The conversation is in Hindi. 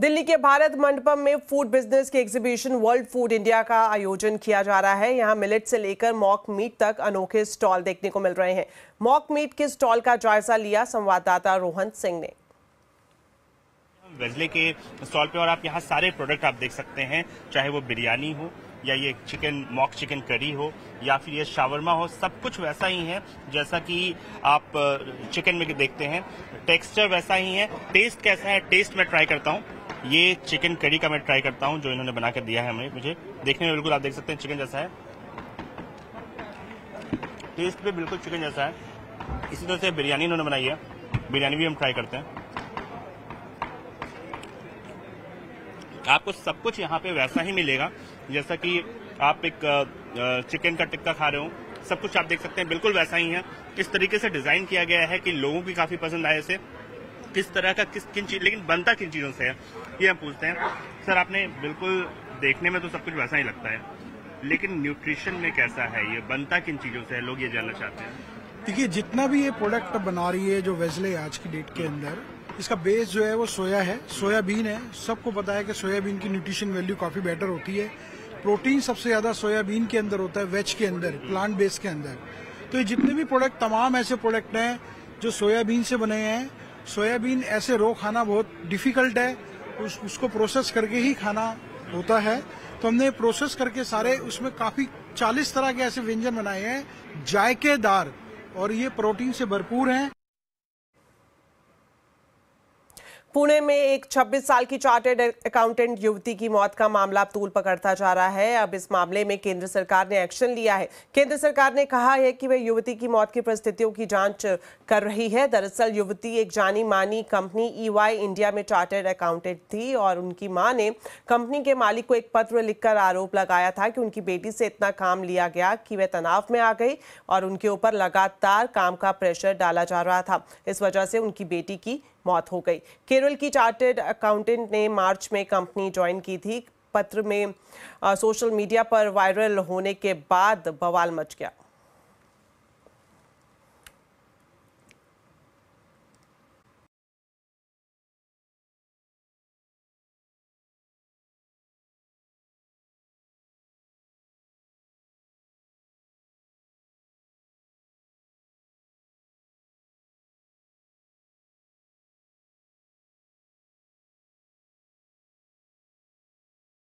दिल्ली के भारत मंडपम में फूड बिजनेस के एग्जीबिशन वर्ल्ड फूड इंडिया का आयोजन किया जा रहा है। यहां मिलेट से लेकर मॉक मीट तक अनोखे स्टॉल देखने को मिल रहे हैं। मॉक मीट के स्टॉल का जायजा लिया संवाददाता रोहन सिंह ने। वेजले के स्टॉल पे और आप यहाँ सारे प्रोडक्ट आप देख सकते हैं, चाहे वो बिरयानी हो या ये चिकन मॉक चिकन करी हो या फिर ये शावरमा हो, सब कुछ वैसा ही है जैसा कि आप चिकन में देखते हैं। टेक्सचर वैसा ही है, टेस्ट कैसा है, टेस्ट मैं ट्राई करता हूँ। ये चिकन करी का मैं ट्राई करता हूँ जो इन्होंने बना के दिया है हमें। मुझे देखने में बिल्कुल आप देख सकते हैं चिकन जैसा है, टेस्ट भी बिल्कुल चिकन जैसा है। इसी तरह से बिरयानी इन्होंने बनाई है, बिरयानी भी हम ट्राई करते हैं। आपको सब कुछ यहाँ पे वैसा ही मिलेगा जैसा कि आप एक चिकन का टिक्का खा रहे हो, सब कुछ आप देख सकते हैं बिल्कुल वैसा ही है। इस तरीके से डिजाइन किया गया है कि लोगों की काफी पसंद आए इसे, किस तरह का किन चीज, लेकिन बनता किन चीजों से है ये हम पूछते हैं। सर आपने बिल्कुल देखने में तो सब कुछ वैसा ही लगता है, लेकिन न्यूट्रिशन में कैसा है, ये बनता किन चीजों से है, लोग ये जानना चाहते हैं। देखिए जितना भी ये प्रोडक्ट बना रही है जो वेजले आज की डेट के अंदर, इसका बेस जो है वो सोया है, सोयाबीन है। सबको पता है कि सोयाबीन की न्यूट्रिशन वैल्यू काफी बेटर होती है। प्रोटीन सबसे ज्यादा सोयाबीन के अंदर होता है, वेज के अंदर, प्लांट बेस के अंदर। तो ये जितने भी प्रोडक्ट, तमाम ऐसे प्रोडक्ट हैं जो सोयाबीन से बने हैं। सोयाबीन ऐसे रो खाना बहुत डिफिकल्ट है, उसको प्रोसेस करके ही खाना होता है। तो हमने प्रोसेस करके सारे उसमें काफी 40 तरह के ऐसे व्यंजन बनाए हैं जायकेदार, और ये प्रोटीन से भरपूर है। पुणे में एक 26 साल की चार्टर्ड अकाउंटेंट युवती की मौत का मामला अब तूल पकड़ता जा रहा है। अब इस मामले में केंद्र सरकार ने एक्शन लिया है। केंद्र सरकार ने कहा है कि वह युवती की मौत की परिस्थितियों की जांच कर रही है। दरअसल युवती एक जानी मानी कंपनी EY इंडिया में चार्टर्ड अकाउंटेंट थी और उनकी मां ने कंपनी के मालिक को एक पत्र लिखकर आरोप लगाया था कि उनकी बेटी से इतना काम लिया गया कि वह तनाव में आ गई और उनके ऊपर लगातार काम का प्रेशर डाला जा रहा था। इस वजह से उनकी बेटी की मौत हो गई। केरल की चार्टर्ड अकाउंटेंट ने मार्च में कंपनी ज्वाइन की थी। पत्र में सोशल मीडिया पर वायरल होने के बाद बवाल मच गया।